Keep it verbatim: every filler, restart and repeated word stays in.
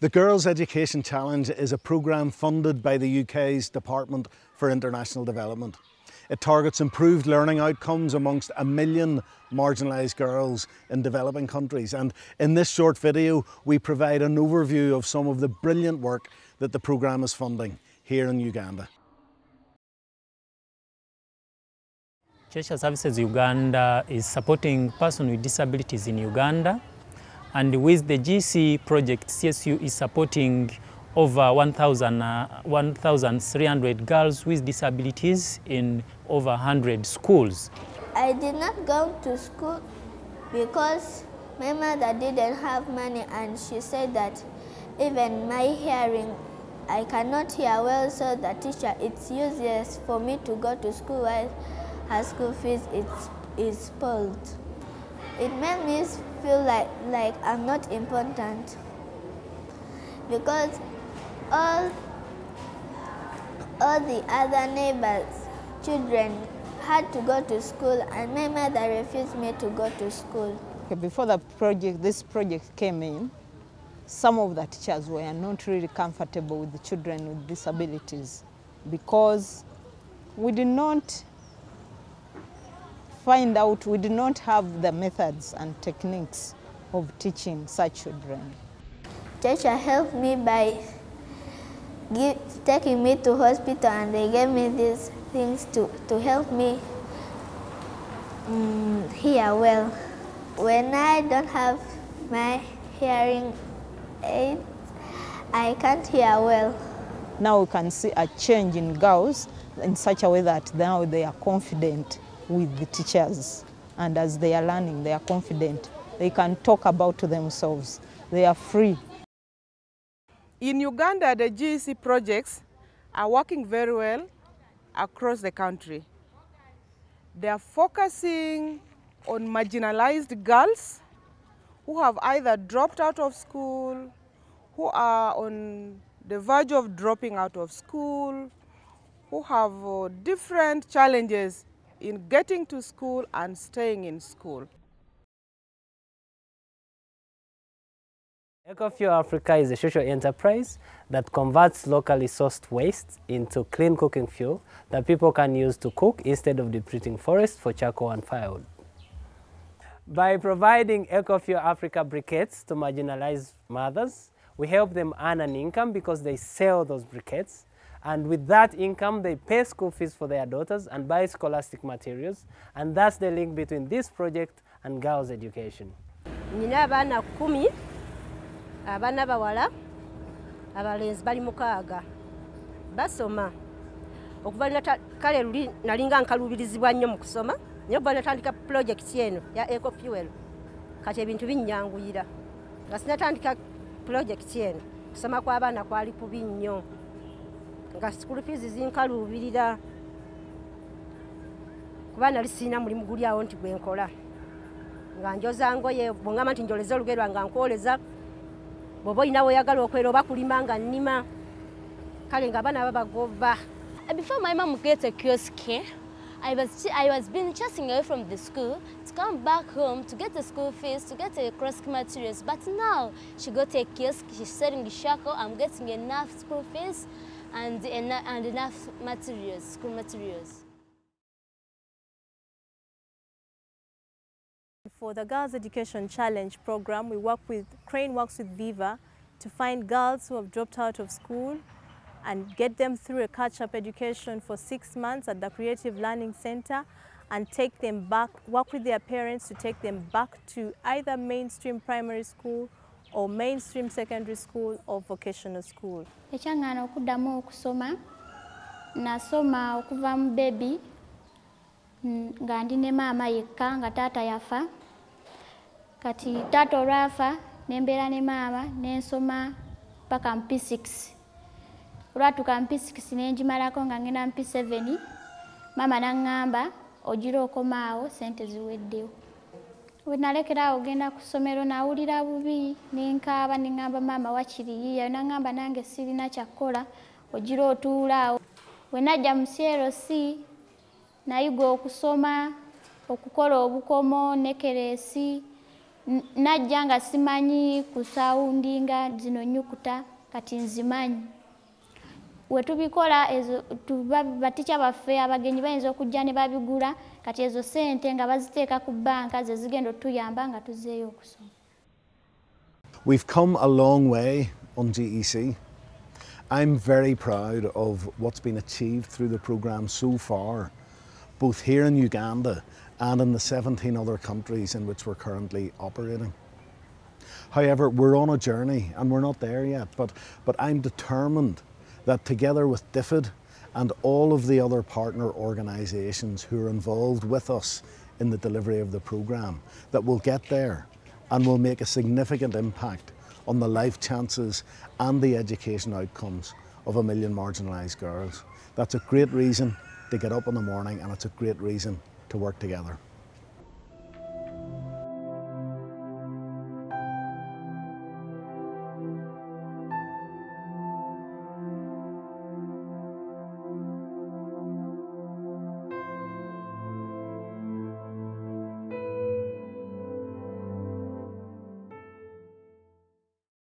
The Girls' Education Challenge is a programme funded by the U K's Department for International Development. It targets improved learning outcomes amongst a million marginalised girls in developing countries, and in this short video we provide an overview of some of the brilliant work that the programme is funding here in Uganda. Cheshire Services Uganda is supporting persons with disabilities in Uganda, and with the G E C project C S U is supporting over one thousand three hundred girls with disabilities in over one hundred schools. I did not go to school because my mother didn't have money, and she said that even my hearing, I cannot hear well, so the teacher, it's useless for me to go to school while her school fees is, is spoiled. It made me feel like, like I'm not important, because All, all the other neighbors' children had to go to school, and my mother refused me to go to school. Before the project, this project came in, some of the teachers were not really comfortable with the children with disabilities because we did not find out, we did not have the methods and techniques of teaching such children. Cheshire helped me by Give, taking me to hospital, and they gave me these things to, to help me um, hear well. When I don't have my hearing aids, I can't hear well. Now we can see a change in girls in such a way that now they are confident with the teachers, and as they are learning, they are confident. They can talk about themselves. They are free. In Uganda, the G E C projects are working very well across the country. They are focusing on marginalized girls who have either dropped out of school, who are on the verge of dropping out of school, who have uh, different challenges in getting to school and staying in school. EcoFuel Africa is a social enterprise that converts locally sourced waste into clean cooking fuel that people can use to cook instead of depleting forests for charcoal and firewood. By providing EcoFuel Africa briquettes to marginalized mothers, we help them earn an income because they sell those briquettes, and with that income they pay school fees for their daughters and buy scholastic materials, and that's the link between this project and girls' education. Abaana bawala abalenzi bali mukaaga basoma okubalina kale luli nalinga nkalubirizibwa nnyo mu kusoma nyo bana tandika project yeno ya EcoFuel kati ebintu binyanguyira ngasina tandika project yeno kusoma kwa abaana kwali kubi nnyo nga school fees zinkalubirira kubaana lisina mulimu guli awo nti gwenkola nga njoza ngoye bongama nti njoleza olugerwa nga nkoleza Before my mom gets a kiosk here, I was, I was being chasing away from the school to come back home to get the school fees, to get the kiosk materials. But now she got a kiosk, she's selling the shackle, I'm getting enough school fees and, and enough materials, school materials. For the Girls' Education Challenge program, we work with, Crane works with Viva to find girls who have dropped out of school and get them through a catch-up education for six months at the Creative Learning Centre, and take them back, work with their parents to take them back to either mainstream primary school or mainstream secondary school or vocational school. Ekyangana okudamu okusoma, nasoma okuva mu baby, nga ndine maama yekka nga taata yafa. Kati tato rafa nembera ne mama nensoma paka M P six. Olwatuka M P six nenjimalako nga ngena M P seven. Mama nangamba ogira okomaawo sente ziweddewo. Wenalekera ogenda kusomero nawulira bubi nenkaaba nengamba mama wakiriyiya nangamba nange sirina kyakola ogira otuulaawo. Wenajja mu C L C nayiga okusoma okukola obukomo nekeresi najjanga simanyi kusoundinga zino nyukuta kati nzimanyi. Wetubikola ezo baticha baffe abagenyi bayinza okujja ne babigula kati ezo ssente nga baziteeka ku banka ze zigenda otuyamba nga tuzeeyo okusoma. We've come a long way on G E C. I'm very proud of what's been achieved through the programme so far, both here in Uganda and in the seventeen other countries in which we're currently operating. However, we're on a journey and we're not there yet, but, but I'm determined that together with D F I D and all of the other partner organisations who are involved with us in the delivery of the programme, that we'll get there and we'll make a significant impact on the life chances and the education outcomes of a million marginalised girls. That's a great reason to get up in the morning, and it's a great reason to work together.